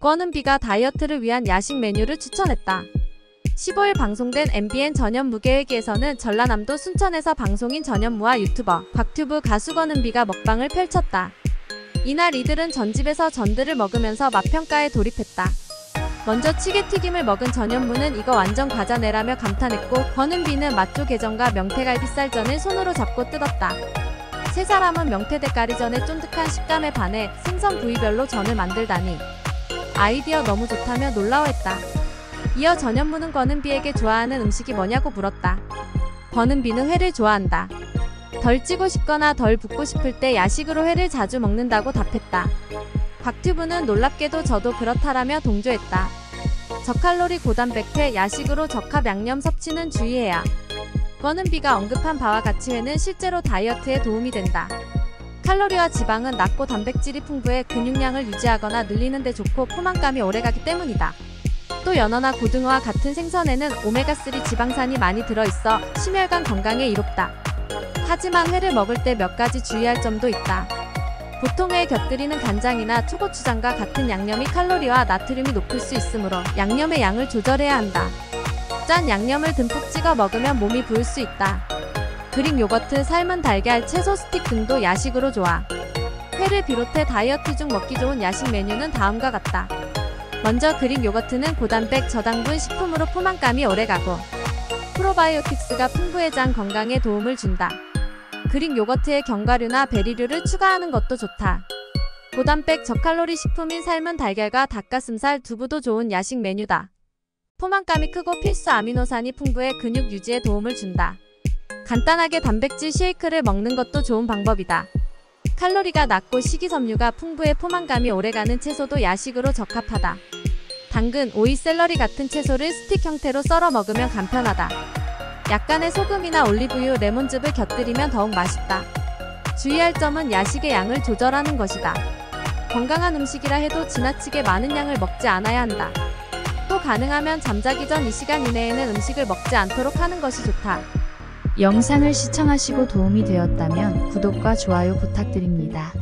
권은비가 다이어트를 위한 야식 메뉴를 추천했다. 15일 방송된 MBN 전현무 계획에서는 전라남도 순천에서 방송인 전현무와 유튜버 박튜브 가수 권은비가 먹방을 펼쳤다. 이날 이들은 전집에서 전들을 먹으면서 맛평가에 돌입했다. 먼저 찌개튀김을 먹은 전현무는 "이거 완전 과자네라며 감탄했고, 권은비는 맛조 게전과 명태갈비살전을 손으로 잡고 뜯었다. 세 사람은 명태대가리전의 쫀득한 식감에 반해 생선 부위별로 전을 만들다니 아이디어 너무 좋다며 놀라워했다. 이어 전현무는 권은비에게 좋아하는 음식이 뭐냐고 물었다. 권은비는 회를 좋아한다. 덜 찌고 싶거나 덜 붓고 싶을 때 야식으로 회를 자주 먹는다고 답했다. 박튜브는 "놀랍게도 저도 그렇다라며 동조했다. 저칼로리 고단백 회, 야식으로 적합 양념 섭취는 주의해야. 권은비가 언급한 바와 같이 회는 실제로 다이어트에 도움이 된다. 칼로리와 지방은 낮고 단백질이 풍부해 근육량을 유지하거나 늘리는 데 좋고 포만감이 오래가기 때문이다. 또 연어나 고등어와 같은 생선에는 오메가3 지방산이 많이 들어있어 심혈관 건강에 이롭다. 하지만 회를 먹을 때 몇 가지 주의할 점도 있다. 보통 회에 곁들이는 간장이나 초고추장과 같은 양념이 칼로리와 나트륨이 높을 수 있으므로 양념의 양을 조절해야 한다. 짠 양념을 듬뿍 찍어 먹으면 몸이 부을 수 있다. 그릭 요거트, 삶은 달걀, 채소 스틱 등도 야식으로 좋아. 회를 비롯해 다이어트 중 먹기 좋은 야식 메뉴는 다음과 같다. 먼저 그릭 요거트는 고단백 저당분 식품으로 포만감이 오래가고 프로바이오틱스가 풍부해 장 건강에 도움을 준다. 그릭 요거트에 견과류나 베리류를 추가하는 것도 좋다. 고단백 저칼로리 식품인 삶은 달걀과 닭가슴살, 두부도 좋은 야식 메뉴다. 포만감이 크고 필수 아미노산이 풍부해 근육 유지에 도움을 준다. 간단하게 단백질 쉐이크를 먹는 것도 좋은 방법이다. 칼로리가 낮고 식이섬유가 풍부해 포만감이 오래가는 채소도 야식으로 적합하다. 당근, 오이, 샐러리 같은 채소를 스틱 형태로 썰어 먹으면 간편하다. 약간의 소금이나 올리브유, 레몬즙을 곁들이면 더욱 맛있다. 주의할 점은 야식의 양을 조절하는 것이다. 건강한 음식이라 해도 지나치게 많은 양을 먹지 않아야 한다. 또 가능하면 잠자기 전 이 시간 이내에는 음식을 먹지 않도록 하는 것이 좋다. 영상을 시청하시고 도움이 되었다면 구독과 좋아요 부탁드립니다.